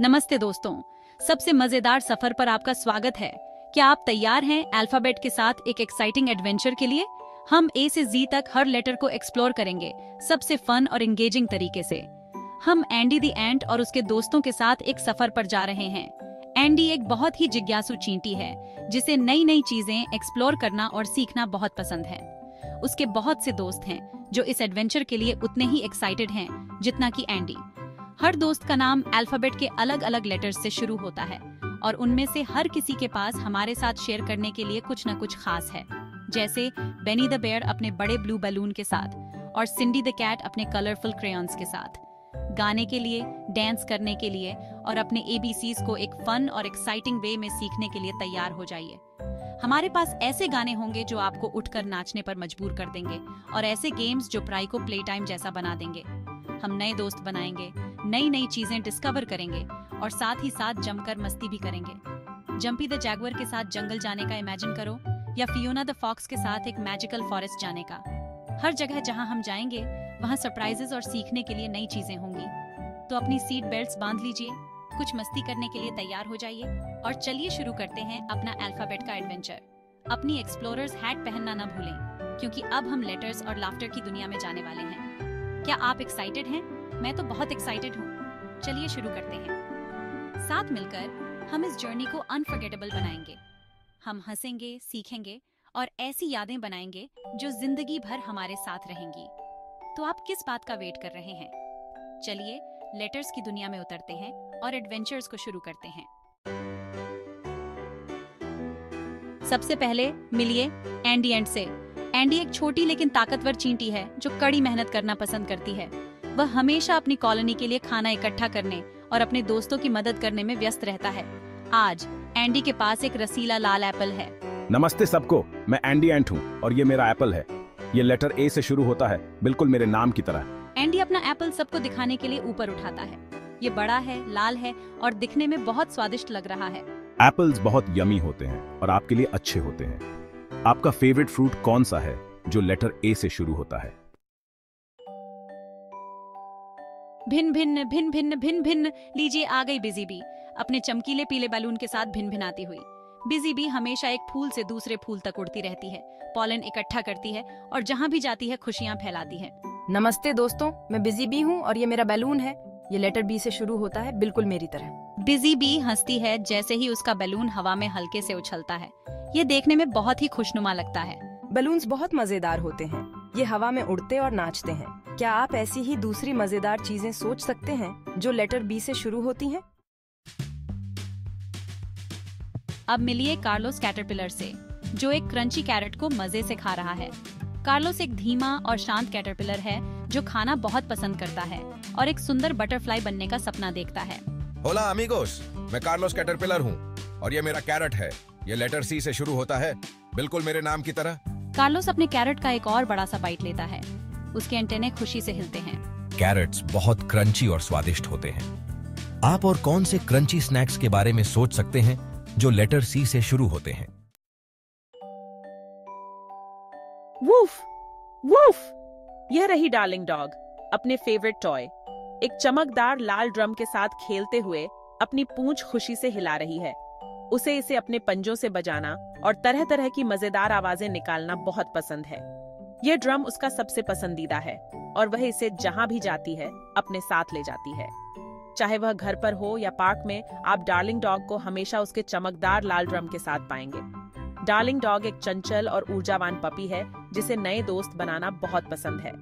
नमस्ते दोस्तों, सबसे मजेदार सफर पर आपका स्वागत है। क्या आप तैयार हैं अल्फाबेट के साथ एक एक्साइटिंग एडवेंचर के लिए? हम ए से जी तक हर लेटर को एक्सप्लोर करेंगे सबसे फन और एंगेजिंग तरीके से। हम एंडी द एंट और उसके दोस्तों के साथ एक सफर पर जा रहे हैं। एंडी एक बहुत ही जिज्ञासु चींटी है जिसे नई नई चीजें एक्सप्लोर करना और सीखना बहुत पसंद है। उसके बहुत से दोस्त हैं जो इस एडवेंचर के लिए उतने ही एक्साइटेड हैं जितना कि एंडी। हर दोस्त का नाम अल्फाबेट के अलग अलग लेटर्स से शुरू होता है और उनमें से हर किसी के पास हमारे साथ शेयर करने के लिए कुछ न कुछ खास है, जैसे बेनी द बेयर अपने बड़े ब्लू बलून के साथ और सिंडी द कैट अपने कलरफुल क्रेयॉन्स के साथ। गाने के लिए, डांस करने के लिए और अपने एबीसीज को एक फन और एक्साइटिंग वे में सीखने के लिए तैयार हो जाइए। हमारे पास ऐसे गाने होंगे जो आपको उठकर नाचने पर मजबूर कर देंगे और ऐसे गेम्स जो पढ़ाई को प्ले टाइम जैसा बना देंगे। हम नए दोस्त बनाएंगे, नई नई चीजें डिस्कवर करेंगे और साथ ही साथ जमकर मस्ती भी करेंगे। जंपी द जैगुआर के साथ जंगल जाने का इमेजिन करो या फियोना द फॉक्स के साथ एक मैजिकल फॉरेस्ट जाने का। हर जगह जहां हम जाएंगे वहां सरप्राइजेस और सीखने के लिए नई चीजें होंगी। तो अपनी सीट बेल्ट्स बांध लीजिए, कुछ मस्ती करने के लिए तैयार हो जाइए और चलिए शुरू करते हैं अपना अल्फाबेट का एडवेंचर। अपनी एक्सप्लोरर्स हैट पहनना न भूलें क्योंकि अब हम लेटर्स और लाफ्टर की दुनिया में जाने वाले हैं। क्या आप एक्साइटेड हैं? मैं तो बहुत एक्साइटेड हूँ। चलिए शुरू करते हैं। साथ मिलकर हम इस जर्नी को अनफॉरगेटेबल बनाएंगे। हम हंसेंगे, सीखेंगे और ऐसी यादें बनाएंगे जो जिंदगी भर हमारे साथ रहेंगी। तो आप किस बात का वेट कर रहे हैं? चलिए लेटर्स की दुनिया में उतरते हैं और एडवेंचर्स को शुरू करते हैं। सबसे पहले मिलिए एंडी एंट से। एंडी एक छोटी लेकिन ताकतवर चींटी है जो कड़ी मेहनत करना पसंद करती है। वह हमेशा अपनी कॉलोनी के लिए खाना इकट्ठा करने और अपने दोस्तों की मदद करने में व्यस्त रहता है। आज एंडी के पास एक रसीला लाल एप्पल है। नमस्ते सबको, मैं एंडी एंट हूँ और ये मेरा एप्पल है। ये लेटर ए से शुरू होता है, बिल्कुल मेरे नाम की तरह। एंडी अपना एप्पल सबको दिखाने के लिए ऊपर उठाता है। ये बड़ा है, लाल है और दिखने में बहुत स्वादिष्ट लग रहा है। एप्पल्स बहुत यमी होते हैं और आपके लिए अच्छे होते हैं। आपका फेवरेट फ्रूट कौन सा है जो लेटर ए से शुरू होता है? भिन भिन भिन भिन भिन भिन। लीजिए आ गई बिजी बी अपने चमकीले पीले बैलून के साथ भिन भिनाती हुई। बिजी बी हमेशा एक फूल से दूसरे फूल तक उड़ती रहती है, पॉलन इकट्ठा करती है और जहाँ भी जाती है खुशियाँ फैलाती है। नमस्ते दोस्तों, मैं बिजी बी हूँ और ये मेरा बैलून है। ये लेटर बी से शुरू होता है, बिल्कुल मेरी तरह। बिजी बी हंसती है जैसे ही उसका बैलून हवा में हल्के से उछलता है। ये देखने में बहुत ही खुशनुमा लगता है। बैलून्स बहुत मजेदार होते हैं। ये हवा में उड़ते और नाचते हैं। क्या आप ऐसी ही दूसरी मजेदार चीजें सोच सकते हैं जो लेटर बी से शुरू होती हैं? अब मिलिए कार्लोस कैटरपिलर से, जो एक क्रंची कैरेट को मजे से खा रहा है। कार्लोस एक धीमा और शांत कैटरपिलर है जो खाना बहुत पसंद करता है और एक सुंदर बटरफ्लाई बनने का सपना देखता है। होला अमीगोस, मैं कार्लोस कैटरपिलर हूँ और ये मेरा कैरेट है। ये लेटर सी से शुरू होता है, बिल्कुल मेरे नाम की तरह। कार्लोस अपने कैरेट का एक और बड़ा सा बाइट लेता है। उसके एंटेने खुशी से हिलते हैं। कैरेट्स बहुत क्रंची और स्वादिष्ट होते हैं। आप और कौन से क्रंची स्नैक्स के बारे में सोच सकते हैं जो लेटर सी से शुरू होते हैं? Woof, woof. यह रही डार्लिंग डॉग अपने फेवरेट टॉय। एक चमकदार लाल ड्रम के साथ खेलते हुए अपनी पूंछ खुशी से हिला रही है। उसे इसे अपने पंजों से बजाना और तरह तरह की मजेदार आवाजें निकालना बहुत पसंद है। यह ड्रम उसका सबसे पसंदीदा है और वह इसे जहां भी जाती है अपने साथ ले जाती है। चाहे वह घर पर हो या पार्क में, आप डार्लिंग डॉग को हमेशा उसके चमकदार लाल ड्रम के साथ पाएंगे। डार्लिंग डॉग एक चंचल और ऊर्जावान पपी है जिसे नए दोस्त बनाना बहुत पसंद है।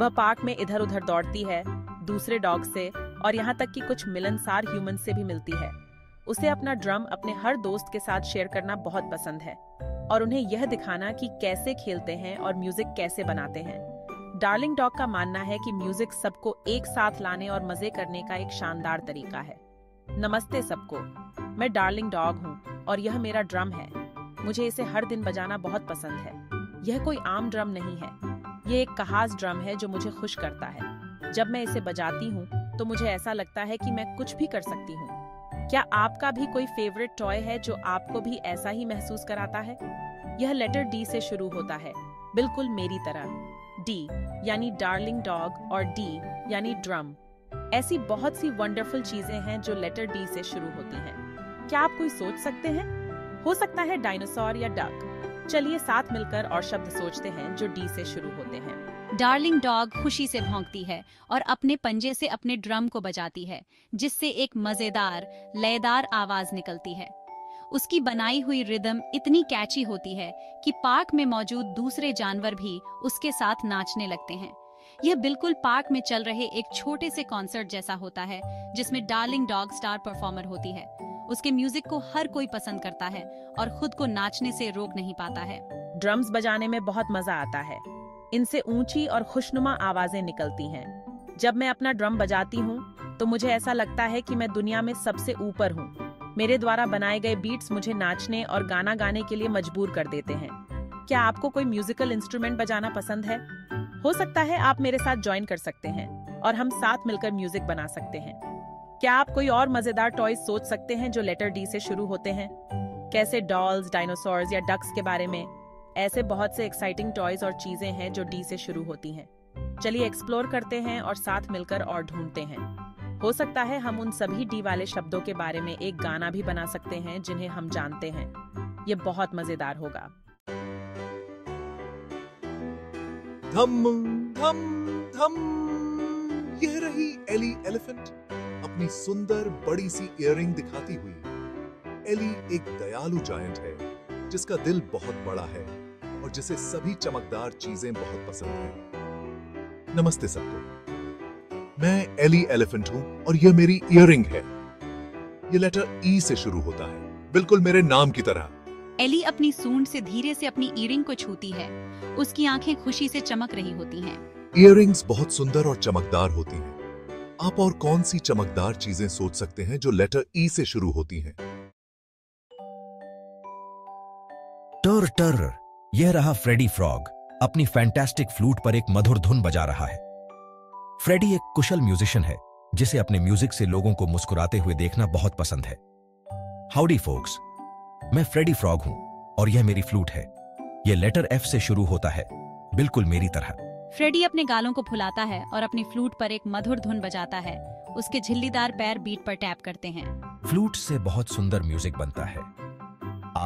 वह पार्क में इधर उधर दौड़ती है, दूसरे डॉग से और यहाँ तक कि कुछ मिलनसार ह्यूमन से भी मिलती है। उसे अपना ड्रम अपने हर दोस्त के साथ शेयर करना बहुत पसंद है और उन्हें यह दिखाना कि कैसे खेलते हैं और म्यूजिक कैसे बनाते हैं। डार्लिंग डॉग का मानना है कि म्यूजिक सबको एक साथ लाने और मजे करने का एक शानदार तरीका है। नमस्ते सबको, मैं डार्लिंग डॉग हूँ और यह मेरा ड्रम है। मुझे इसे हर दिन बजाना बहुत पसंद है। यह कोई आम ड्रम नहीं है। ये एक खास ड्रम है जो मुझे खुश करता है। जब मैं इसे बजाती हूँ तो मुझे ऐसा लगता है कि मैं कुछ भी कर सकती हूँ। क्या आपका भी कोई फेवरेट टॉय है जो आपको भी ऐसा ही महसूस कराता है? यह लेटर डी से शुरू होता है, बिल्कुल मेरी तरह। डी यानी डार्लिंग डॉग और डी यानी ड्रम ऐसी बहुत सी वंडरफुल चीजें हैं जो लेटर डी से शुरू होती हैं। क्या आप कोई सोच सकते हैं? हो सकता है डायनासोर या डक। चलिए साथ मिलकर और शब्द सोचते हैं जो डी से शुरू होते हैं। डार्लिंग डॉग खुशी से भौंकती है और अपने पंजे से अपने ड्रम को बजाती है, जिससे एक मजेदार लयदार आवाज निकलती है। उसकी बनाई हुई रिदम इतनी कैची होती है कि पार्क में मौजूद दूसरे जानवर भी उसके साथ नाचने लगते हैं। यह बिल्कुल पार्क में चल रहे एक छोटे से कॉन्सर्ट जैसा होता है, जिसमें डार्लिंग डॉग स्टार परफॉर्मर होती है। उसके म्यूजिक को हर कोई पसंद करता है और खुद को नाचने से रोक नहीं पाता है। ड्रम्स बजाने में बहुत मजा आता है। इनसे ऊंची और खुशनुमा आवाजें निकलती हैं। जब मैं अपना ड्रम बजाती हूँ तो मुझे ऐसा लगता है कि मैं दुनिया में सबसे ऊपर हूँ। मेरे द्वारा बनाए गए बीट्स मुझे नाचने और गाना गाने के लिए मजबूर कर देते हैं। क्या आपको कोई म्यूजिकल इंस्ट्रूमेंट बजाना पसंद है? हो सकता है आप मेरे साथ ज्वाइन कर सकते हैं और हम साथ मिलकर म्यूजिक बना सकते हैं। क्या आप कोई और मजेदार टॉयज सोच सकते हैं जो लेटर डी से शुरू होते हैं? कैसे डॉल्स, डायनासोर्स या डक्स के बारे में? ऐसे बहुत से एक्साइटिंग टॉयज और चीजें हैं जो डी से शुरू होती हैं। चलिए एक्सप्लोर करते हैं और साथ मिलकर और ढूंढते हैं। हो सकता है हम उन सभी डी वाले शब्दों के बारे में एक गाना भी बना सकते हैं जिन्हें हम जानते हैं। ये बहुत मजेदार होगा। धम धम धम। यह रही एली एलिफेंट अपनी सुंदर बड़ी सी इयररिंग दिखाती हुई। एली एक दयालु जायंट है जिसका दिल बहुत बड़ा है और जिसे सभी चमकदार चीजें बहुत पसंद हैं। नमस्ते सबको, मैं एली एलिफेंट हूं और यह मेरी इयररिंग है। यह लेटर ई से शुरू होता है, बिल्कुल मेरे नाम की तरह। एली अपनी सूंड से धीरे से अपनी ईयरिंग को छूती है। उसकी आंखें खुशी से चमक रही होती हैं। ईयरिंग्स बहुत सुंदर और चमकदार होती हैं। आप और कौन सी चमकदार चीजें सोच सकते हैं जो लेटर ई से शुरू होती हैं? टर टर। यह रहा फ्रेडी फ्रॉग अपनी फैंटास्टिक फ्लूट पर एक मधुर धुन बजा रहा है। फ्रेडी एक कुशल म्यूजिशियन है जिसे अपने म्यूजिक से लोगों को मुस्कुराते हुए देखना बहुत पसंद है। हाउडी फोक्स, मैं फ्रेडी फ्रॉग हूँ और यह मेरी फ्लूट है। यह लेटर एफ से शुरू होता है, बिल्कुल मेरी तरह। फ्रेडी अपने गालों को फुलाता है और अपनी फ्लूट पर एक मधुर धुन बजाता है। उसके झिल्लीदार पैर बीट पर टैप करते हैं। फ्लूट से बहुत सुंदर म्यूजिक बनता है।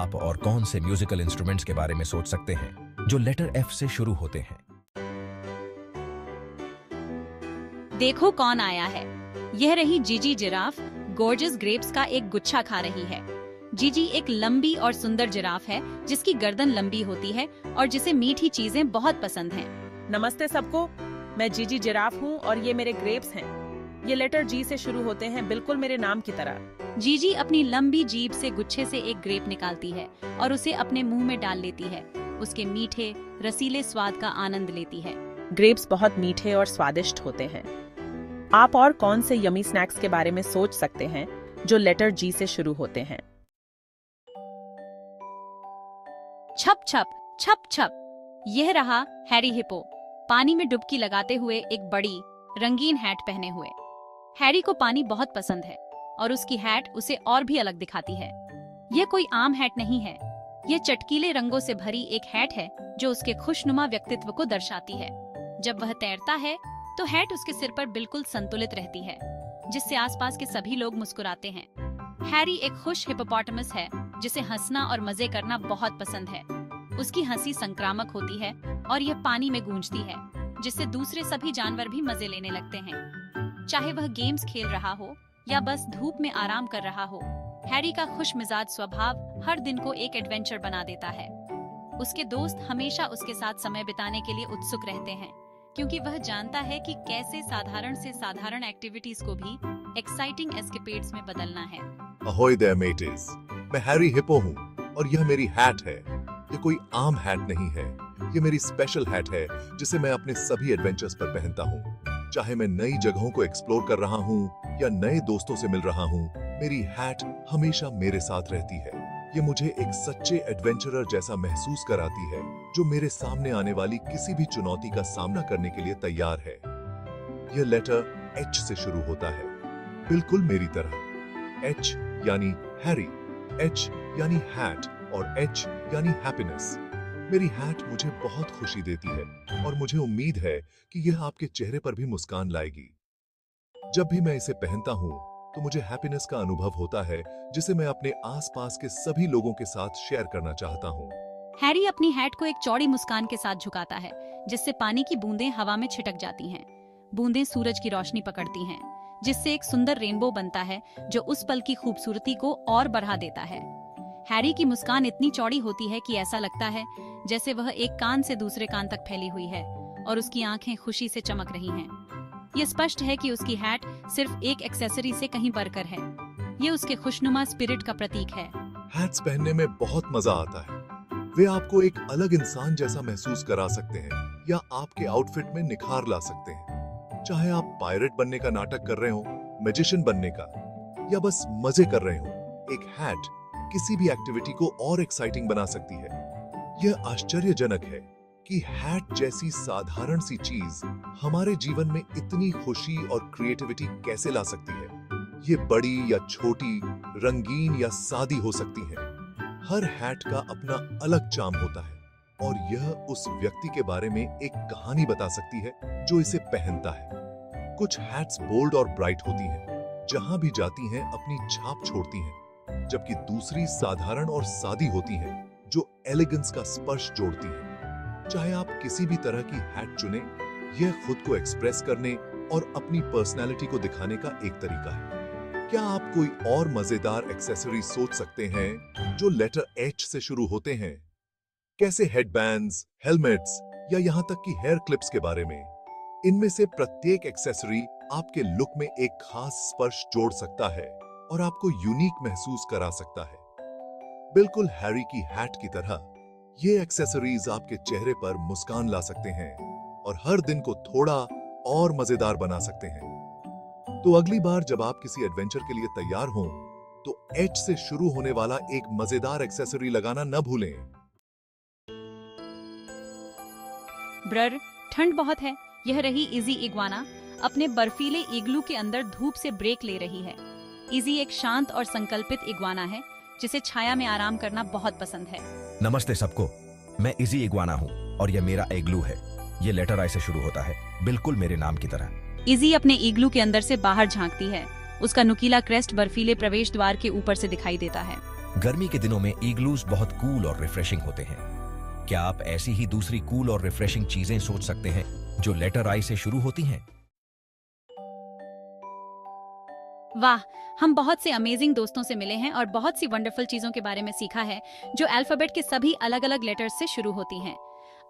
आप और कौन से म्यूजिकल इंस्ट्रूमेंट्स के बारे में सोच सकते हैं जो लेटर एफ से शुरू होते हैं? देखो कौन आया है। यह रही जीजी जिराफ गॉर्जियस ग्रेप्स का एक गुच्छा खा रही है। जीजी एक लंबी और सुंदर जिराफ है जिसकी गर्दन लंबी होती है और जिसे मीठी चीजें बहुत पसंद हैं। नमस्ते सबको, मैं जीजी जिराफ हूँ और ये मेरे ग्रेप्स हैं। ये लेटर जी से शुरू होते हैं, बिल्कुल मेरे नाम की तरह। जीजी अपनी लंबी जीभ से गुच्छे से एक ग्रेप निकालती है और उसे अपने मुँह में डाल लेती है। उसके मीठे रसीले स्वाद का आनंद लेती है। ग्रेप्स बहुत मीठे और स्वादिष्ट होते हैं। आप और कौन से यमी स्नैक्स के बारे में सोच सकते हैं जो लेटर जी से शुरू होते हैं? छप छप छप छप। यह रहा हैरी हिप्पो पानी में डुबकी लगाते हुए एक बड़ी रंगीन हैट पहने हुए। हैरी को पानी बहुत पसंद है और उसकी हैट उसे और भी अलग दिखाती है। यह कोई आम हैट नहीं है। यह चटकीले रंगों से भरी एक हैट है जो उसके खुशनुमा व्यक्तित्व को दर्शाती है। जब वह तैरता है तो हैट उसके सिर पर बिल्कुल संतुलित रहती है, जिससे आसपास के सभी लोग मुस्कुराते हैं। हैरी एक खुश हिप्पोपोटामस है जिसे हंसना और मजे करना बहुत पसंद है। उसकी हंसी संक्रामक होती है और यह पानी में गूंजती है, जिससे दूसरे सभी जानवर भी मजे लेने लगते हैं। चाहे वह गेम्स खेल रहा हो या बस धूप में आराम कर रहा हो, हैरी का खुश मिजाज स्वभाव हर दिन को एक एडवेंचर बना देता है। उसके दोस्त हमेशा उसके साथ समय बिताने के लिए उत्सुक रहते हैं, क्योंकि वह जानता है कि कैसे साधारण से साधारण एक्टिविटीज को भी एक्साइटिंग एस्केपेड्स में बदलना है। अहोय देयर मेटीज, मैं हैरी हिप्पो हूँ और यह मेरी हैट है। यह कोई आम हैट नहीं है। यह मेरी स्पेशल हैट है जिसे मैं अपने सभी एडवेंचर्स पर पहनता हूँ। चाहे मैं नई जगहों को एक्सप्लोर कर रहा हूँ या नए दोस्तों से मिल रहा हूँ, मेरी हैट हमेशा मेरे साथ रहती है। यह मुझे एक सच्चे एडवेंचरर जैसा महसूस कराती है जो मेरे सामने आने वाली किसी भी चुनौती का सामना करने के लिए तैयार है। यह लेटर एच से शुरू होता है, बिल्कुल मेरी तरह। एच यानी हैरी, H यानी हैट और H यानी हैप्पीनेस। मेरी हैट मुझे बहुत खुशी देती है और मुझे उम्मीद है कि यह आपके चेहरे पर भी मुस्कान लाएगी। जब भी मैं इसे पहनता हूँ तो मुझे हैप्पीनेस का अनुभव होता है जिसे मैं अपने आसपास के सभी लोगों के साथ शेयर करना चाहता हूँ। हैरी अपनी हैट को एक चौड़ी मुस्कान के साथ झुकाता है जिससे पानी की बूंदें हवा में छिटक जाती हैं। बूंदें सूरज की रोशनी पकड़ती हैं, जिससे एक सुंदर रेनबो बनता है जो उस पल की खूबसूरती को और बढ़ा देता है। हैरी की मुस्कान इतनी चौड़ी होती है कि ऐसा लगता है जैसे वह एक कान से दूसरे कान तक फैली हुई है और उसकी आंखें खुशी से चमक रही हैं। यह स्पष्ट है कि उसकी हैट सिर्फ एक एक्सेसरी से कहीं बढ़कर है। ये उसके खुशनुमा स्पिरिट का प्रतीक है। हैट्स पहनने में बहुत मजा आता है। वे आपको एक अलग इंसान जैसा महसूस करा सकते हैं या आपके आउटफिट में निखार ला सकते हैं। चाहे आप पायरेट बनने का नाटक कर रहे हो, मैजिशियन बनने का, या बस मजे कर रहे हो, एक हैट किसी भी एक्टिविटी को और एक्साइटिंग बना सकती है। यह आश्चर्यजनक है कि हैट जैसी साधारण सी चीज हमारे जीवन में इतनी खुशी और क्रिएटिविटी कैसे ला सकती है। ये बड़ी या छोटी, रंगीन या सादी हो सकती है। हर हैट का अपना अलग चार्म होता है और यह उस व्यक्ति के बारे में एक कहानी बता सकती है जो इसे पहनता है। कुछ हैट्स बोल्ड और ब्राइट होती हैं, जहां भी जाती हैं अपनी छाप छोड़ती हैं, जबकि दूसरी साधारण और सादी होती हैं जो एलिगेंस का स्पर्श जोड़ती हैं। चाहे आप किसी भी तरह की हैट चुने, यह खुद को एक्सप्रेस करने और अपनी पर्सनालिटी को दिखाने का एक तरीका है। क्या आप कोई और मजेदार एक्सेसरी सोच सकते हैं जो लेटर H से शुरू होते हैं? कैसे हेडबैंड्स, हेलमेट्स या यहाँ तक कि हेयर क्लिप्स के बारे में? इनमें से प्रत्येक एक्सेसरी आपके लुक में एक खास स्पर्श जोड़ सकता है और आपको यूनिक महसूस करा सकता है। बिल्कुल हैरी की हैट की तरह ये एक्सेसरीज आपके चेहरे पर मुस्कान ला सकते हैं और हर दिन को थोड़ा और मजेदार बना सकते हैं। तो अगली बार जब आप किसी एडवेंचर के लिए तैयार हों, तो H से शुरू होने वाला एक मजेदार एक्सेसरी लगाना न भूलें। ब्रर, ठंड बहुत है। यह रही इजी इग्वाना, अपने बर्फीले इग्लू के अंदर धूप से ब्रेक ले रही है। इजी एक शांत और संकल्पित इग्वाना है जिसे छाया में आराम करना बहुत पसंद है। नमस्ते सबको, मैं इजी इग्वाना हूँ और यह मेरा इग्लू है। ये लेटर आई से शुरू होता है, बिल्कुल मेरे नाम की तरह। इजी अपने इग्लू के अंदर से बाहर झांकती है। उसका नुकीला क्रेस्ट बर्फीले प्रवेश द्वार के ऊपर से दिखाई देता है। गर्मी के दिनों में इग्लूज बहुत कूल और रिफ्रेशिंग होते हैं। क्या आप ऐसी ही दूसरी कूल और रिफ्रेशिंग चीजें सोच सकते हैं जो लेटर आई से शुरू होती है? वाह, हम बहुत से अमेजिंग दोस्तों से मिले हैं और बहुत सी वंडरफुल चीज़ों के बारे में सीखा है जो अल्फाबेट के सभी अलग अलग लेटर्स से शुरू होती हैं।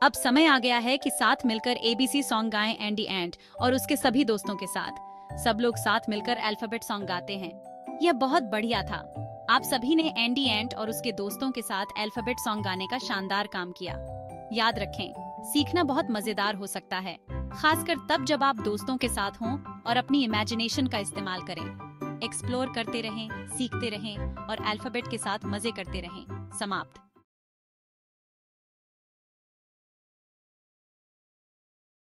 अब समय आ गया है कि साथ मिलकर एबीसी सॉन्ग गाएं एंडी एंट और उसके सभी दोस्तों के साथ। सब लोग साथ मिलकर अल्फाबेट सॉन्ग गाते हैं। यह बहुत बढ़िया था। आप सभी ने एंडी एंट और उसके दोस्तों के साथ अल्फाबेट सॉन्ग गाने का शानदार काम किया। याद रखें, सीखना बहुत मजेदार हो सकता है, खासकर तब जब आप दोस्तों के साथ हों और अपनी इमेजिनेशन का इस्तेमाल करें। एक्सप्लोर करते रहें, सीखते रहें और अल्फाबेट के साथ मजे करते रहें। समाप्त।